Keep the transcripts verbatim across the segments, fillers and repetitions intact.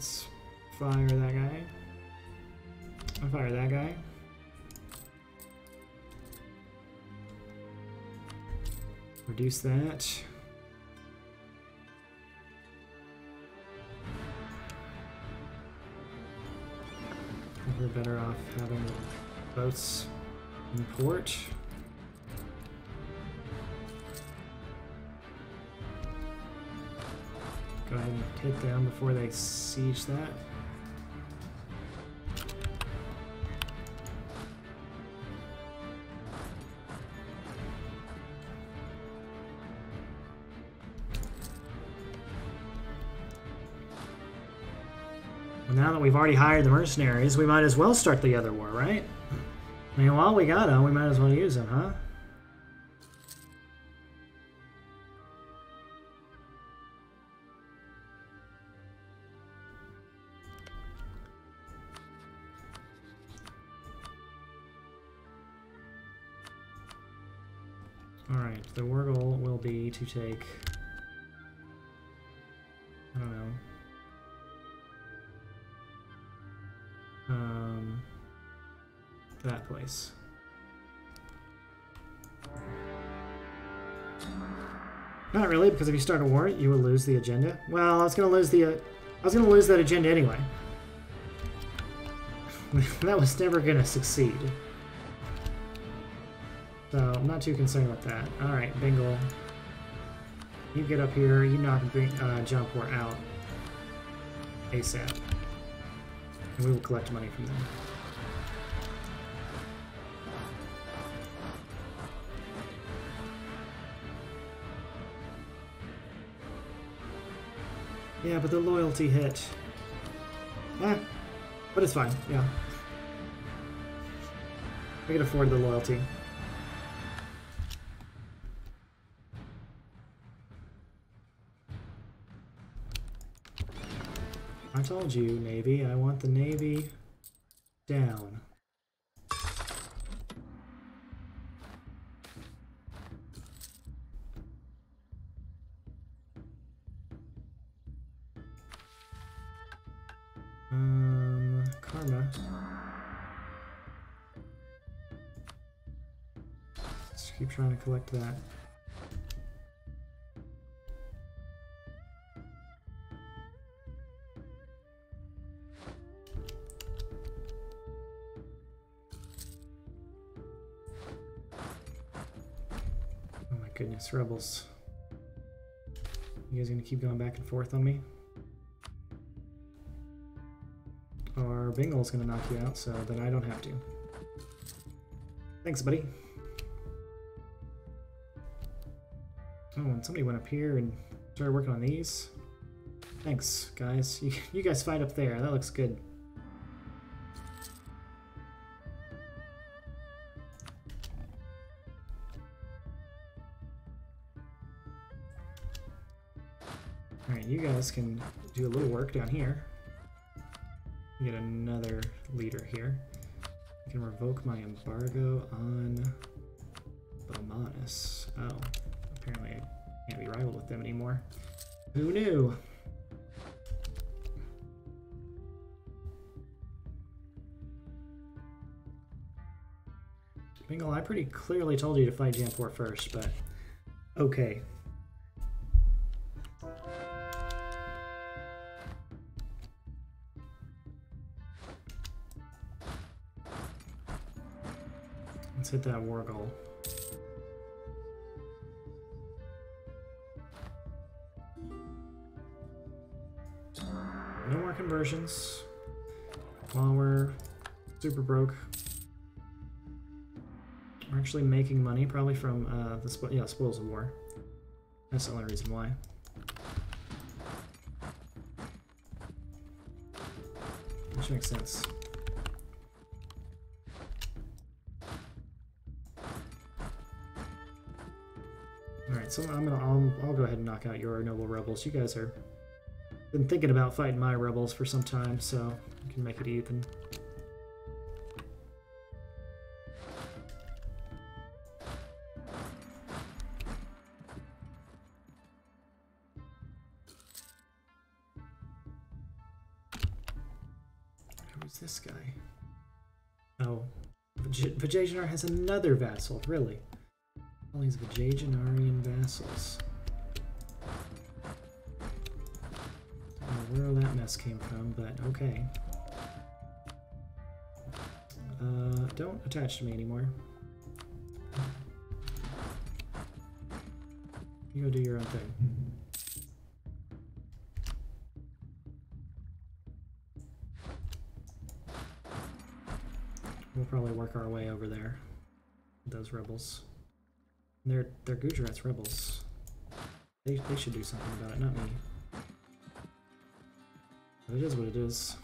Let's fire that guy. I'll fire that guy. Reduce that. We're better off having boats in port. Go ahead and take down before they siege that. Now that we've already hired the mercenaries, we might as well start the other war, right? I mean, while we got them, we might as well use them, huh? Alright, the war goal will be to take... I don't know. Um, that place. Not really, because if you start a war, you will lose the agenda. Well, I was gonna lose the, uh, I was gonna lose that agenda anyway. That was never gonna succeed. So I'm not too concerned about that. All right, Bengal. You get up here. You knock uh, Jaunpur out ASAP. And we will collect money from them. Yeah, but the loyalty hit. Yeah, but it's fine, yeah. I can afford the loyalty. I told you, Navy. I want the Navy down. Um, karma. Let's keep trying to collect that. Goodness, rebels. You guys gonna keep going back and forth on me? Or Bengal's gonna knock you out, so then I don't have to. Thanks, buddy. Oh, and somebody went up here and started working on these. Thanks, guys. You, you guys fight up there. That looks good. You guys can do a little work down here. Get another leader here. I can revoke my embargo on Bahmani. Oh, apparently I can't be rivaled with them anymore. Who knew? Bengal, I pretty clearly told you to fight Jaunpur first, but okay. Hit that war goal. No more conversions while we're super broke. We're actually making money probably from uh, the spo yeah, spoils of war. That's the only reason why. Which makes sense. So I'm gonna, I'll, I'll go ahead and knock out your noble rebels. You guys are been thinking about fighting my rebels for some time, so you can make it even. Who's this guy? Oh, Vij Vijayanagar has another vassal, really. All these Vijayanagarian vassals. I don't know where all that mess came from, but okay. Uh, don't attach to me anymore. You go do your own thing. We'll probably work our way over there. Those rebels. They're they're Gujarat's rebels. They they should do something about it, not me. But it is what it is.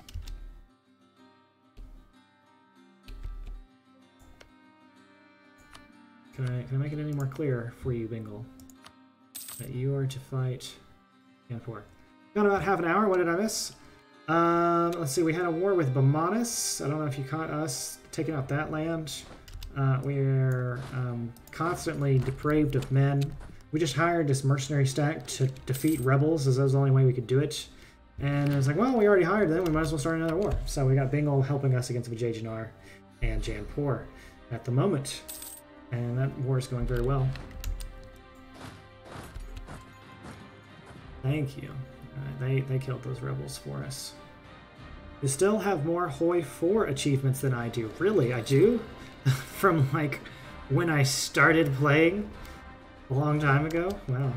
Can I can I make it any more clear for you, Bengal? That you are to fight Jaunpur. Got about half an hour. What did I miss? Um, let's see. We had a war with Bahmani. I don't know if you caught us taking out that land. Uh, we're um, constantly depraved of men. We just hired this mercenary stack to defeat rebels, as that was the only way we could do it. And it was like, well, we already hired them. We might as well start another war. So we got Bengal helping us against Vijayanagar and Jaunpur at the moment. And that war is going very well. Thank you. Uh, they, they killed those rebels for us. You still have more Hoi four achievements than I do. Really, I do? From, like, when I started playing a long time ago? Wow.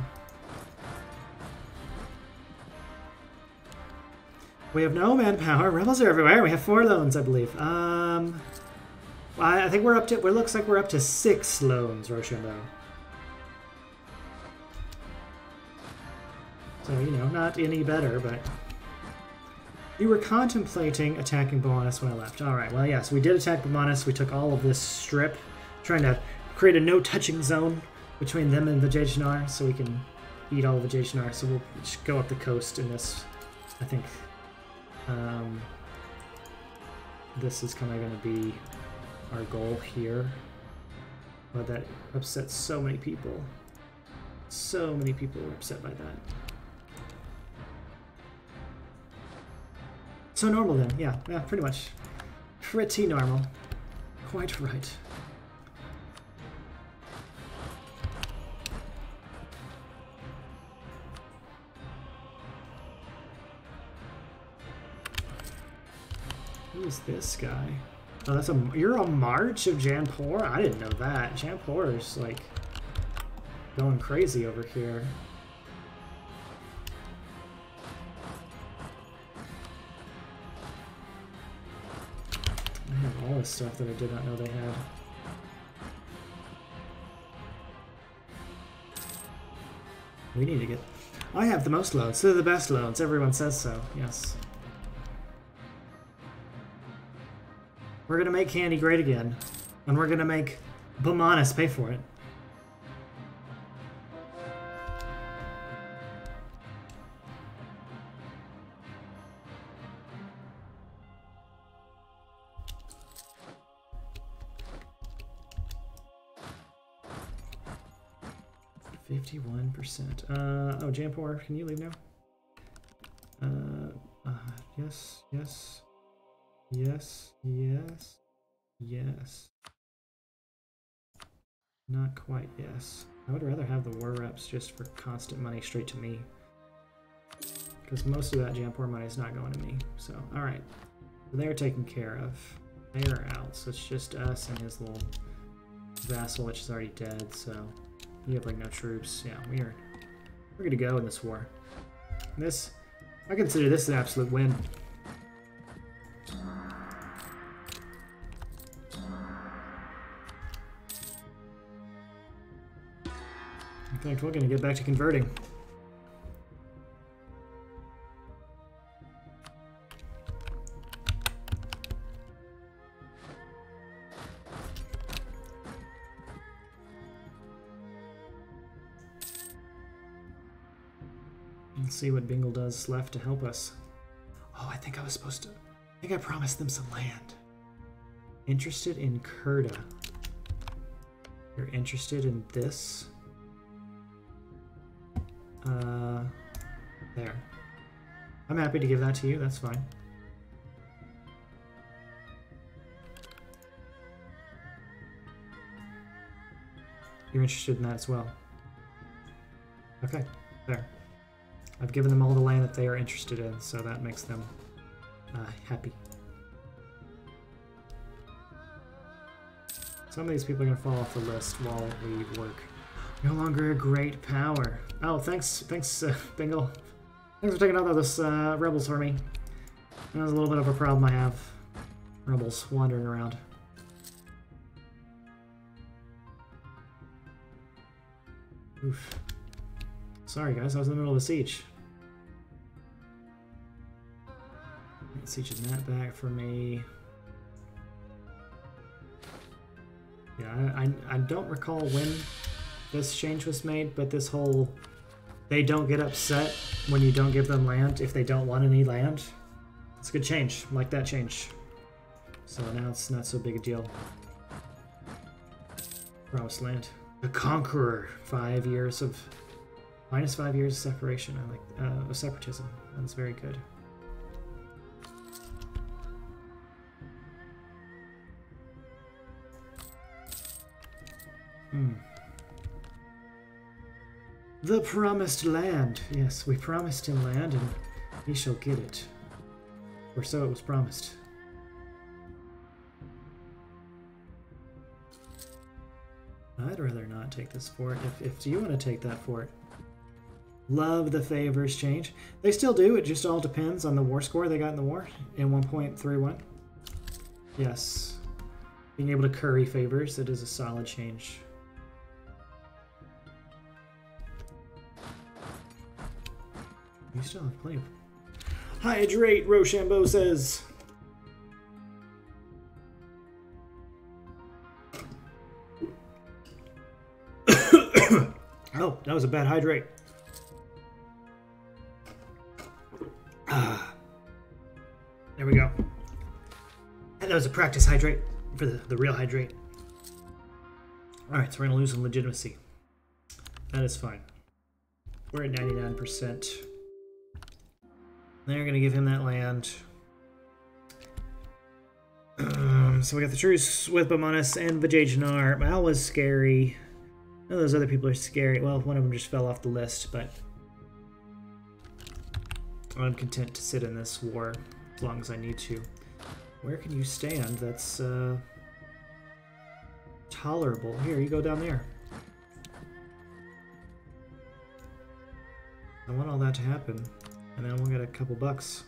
We have no manpower. Rebels are everywhere. We have four loans, I believe. Um... I, I think we're up to... It looks like we're up to six loans, Rochambeau. So, you know, not any better, but... You were contemplating attacking Bahmani when I left. Alright, well, yes, we did attack Bahmani. We took all of this strip, trying to create a no-touching zone between them and Vijayanagar, so we can eat all of Vijayanagar. So we'll just go up the coast in this, I think. Um, this is kind of going to be our goal here. But that upsets so many people. So many people were upset by that. So normal then, yeah, yeah, pretty much. Pretty normal. Quite right. Who is this guy? Oh, that's a. You're a march of Jaunpur? I didn't know that. Jaunpur is like going crazy over here. Stuff that I did not know they had. We need to get... I have the most loans. They're the best loans. Everyone says so. Yes. We're gonna make candy great again. And we're gonna make Bahmani pay for it. fifty-one percent. Uh, oh, Jaunpur, can you leave now? Uh, uh, yes, yes, yes, yes, yes. Not quite yes. I would rather have the war reps just for constant money straight to me. Because most of that Jaunpur money is not going to me. So, alright. They're taken care of. They are out, so it's just us and his little vassal, which is already dead, so... You have like no troops. Yeah, we are. We're gonna go in this war. This, I consider this an absolute win. In fact, we're gonna get back to converting. See what Bengal does left to help us. Oh, I think I was supposed to... I think I promised them some land. Interested in Kurda. You're interested in this? Uh, there. I'm happy to give that to you, that's fine. you're interested in that as well. Okay, there. I've given them all the land that they are interested in, so that makes them uh, happy. Some of these people are going to fall off the list while we work. No longer a great power. Oh, thanks, thanks, uh, Bengal. Thanks for taking out all this uh, rebels for me. That was a little bit of a problem I have. Rebels wandering around. Oof. Sorry guys, I was in the middle of a siege. Sieging that back for me. Yeah, I, I, I don't recall when this change was made, but this whole they don't get upset when you don't give them land if they don't want any land. It's a good change. I like that change. So now it's not so big a deal. Promised land. The Conqueror. Five years of... Minus five years of separation. I like... Uh, of separatism. That's very good. Hmm. The Promised Land. Yes, we promised him land and he shall get it. Or so it was promised. I'd rather not take this fort. If, if you want to take that fort. Love the favors change. They still do. It just all depends on the war score they got in the war in one point three one. Yes. Being able to curry favors, it is a solid change. You still have plenty of... Hydrate, Rochambeau says. Oh, that was a bad hydrate. Ah, there we go. And that was a practice hydrate for the, the real hydrate. Alright, so we're going to lose some legitimacy. That is fine. We're at ninety-nine percent. They're going to give him that land. Um, so we got the truce with Bahmani and Vijayanagar. That was scary. None of those other people are scary. Well, one of them just fell off the list, but I'm content to sit in this war as long as I need to. Where can you stand that's uh, tolerable? Here, you go down there. I want all that to happen, and then we'll get a couple bucks.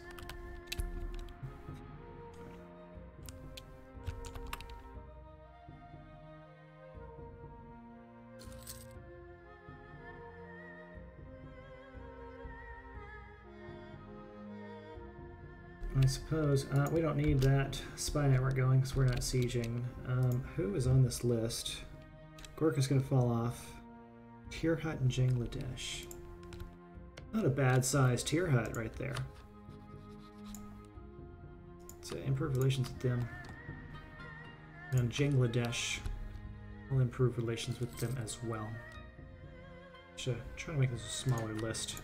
I suppose uh, we don't need that spy network going because we're not sieging. Um, who is on this list? Gorkha's going to fall off. Tirhut and Bangladesh. Not a bad sized Tirhut right there. So improve relations with them. And Bangladesh will improve relations with them as well. Should try to make this a smaller list.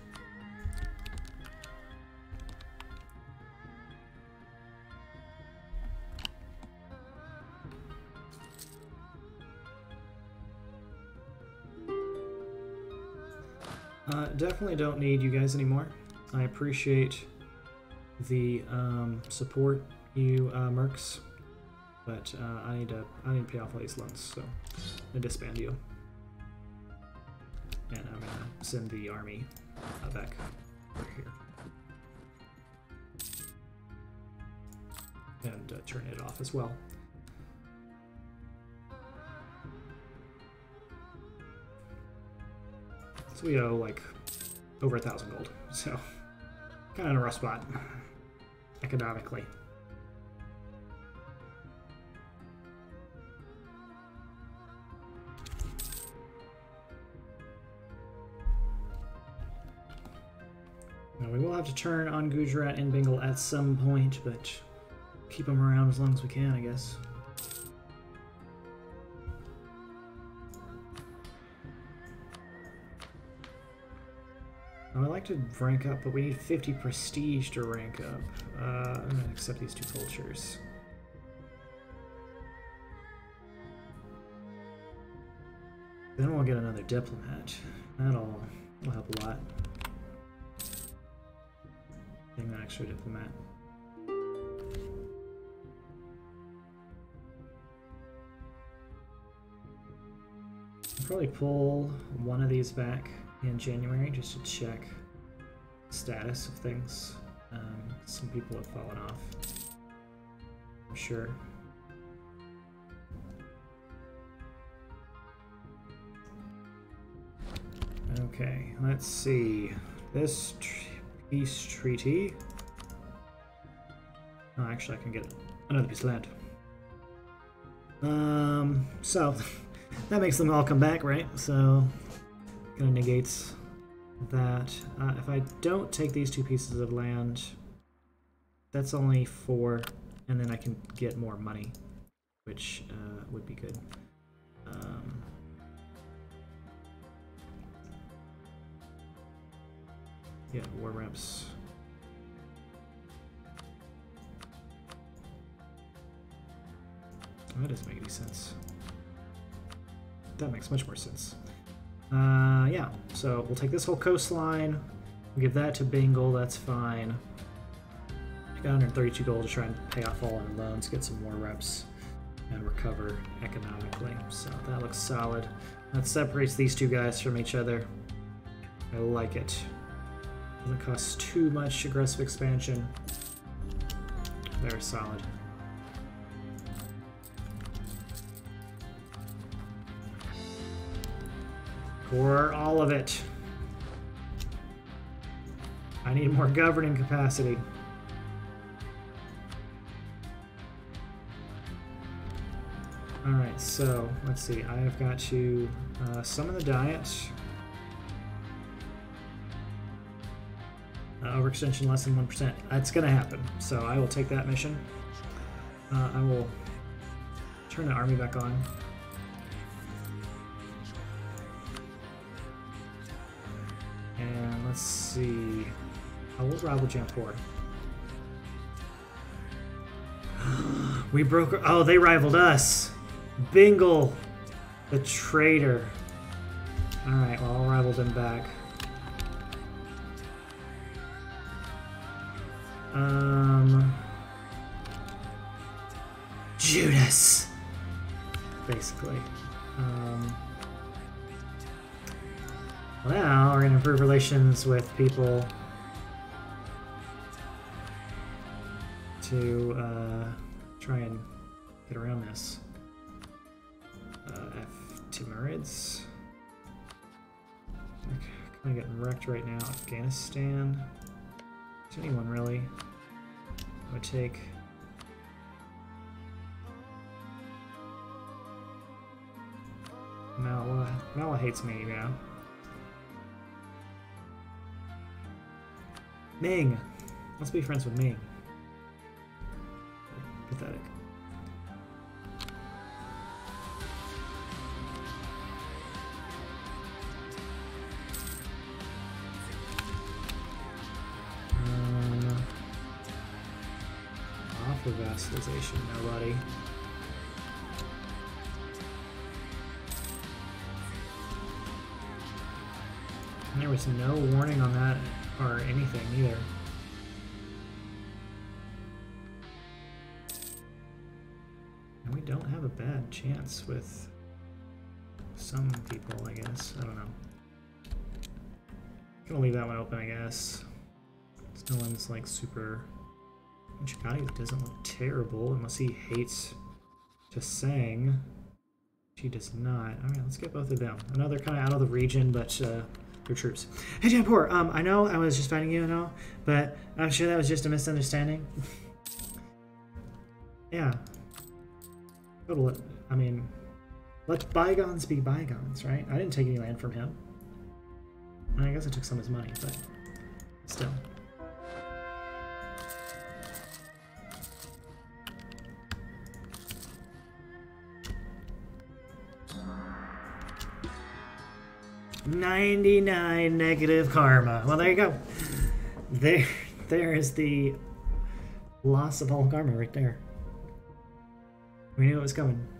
Uh, definitely don't need you guys anymore. I appreciate the um, support, you uh, mercs, but uh, I need to I need to pay off all these loans, so I'm gonna disband you, and I'm gonna send the army uh, back over here and uh, turn it off as well. So we owe, like, over a thousand gold, so kind of in a rough spot, economically. Now, we will have to turn on Gujarat and Bengal at some point, but keep them around as long as we can, I guess. I would like to rank up, but we need fifty prestige to rank up. Uh, I'm going to accept these two cultures. Then we'll get another diplomat. That'll will help a lot. Getting an extra diplomat. Probably pull one of these back in January just to check the status of things. Um, some people have fallen off, I'm sure. Okay, let's see. This tr peace treaty. Oh, actually, I can get another piece of land. Um, so. That makes them all come back, right? So, kind of negates that. Uh, if I don't take these two pieces of land, that's only four, and then I can get more money, which uh, would be good. Um, yeah, war reps. That doesn't make any sense. That makes much more sense. Uh, yeah, so we'll take this whole coastline, we'll give that to Bengal, that's fine. I got one hundred thirty-two gold to try and pay off all our loans, get some more reps, and recover economically. So that looks solid. That separates these two guys from each other. I like it. Doesn't cost too much aggressive expansion. They're solid. Or all of it. I need more governing capacity. Alright, so let's see. I have got to uh, summon the diet. Uh, overextension less than one percent. That's going to happen. So I will take that mission. Uh, I will turn the army back on. Let's see. I will rival Jaunpur. We broke. Oh, they rivaled us. Bengal, the traitor. All right. Well, I'll rival them back. Um. Judas. Basically. Um. Now we're going to improve relations with people to uh, try and get around this. Uh, F Timurids. They're kind of getting wrecked right now. Afghanistan. Is anyone really? I would take. Malwa. Malwa hates me, you know. Ming! Let's be friends with Ming. Pathetic. Um, off of vassalization, nobody. And there was no warning on that. Or anything either. And we don't have a bad chance with some people, I guess. I don't know. I'm gonna leave that one open, I guess. It's no one's like super. Chikadi doesn't look terrible unless he hates to sing. She does not. Alright, let's get both of them. I know they're kinda out of the region, but uh your troops. Hey Jaunpur, um, I know I was just fighting you and all, but I'm sure that was just a misunderstanding. Yeah. Total, I mean, let bygones be bygones, right? I didn't take any land from him. I guess I took some of his money, but still. ninety-nine negative karma. Well, there you go. There, there is the loss of all karma right there. We knew it was coming.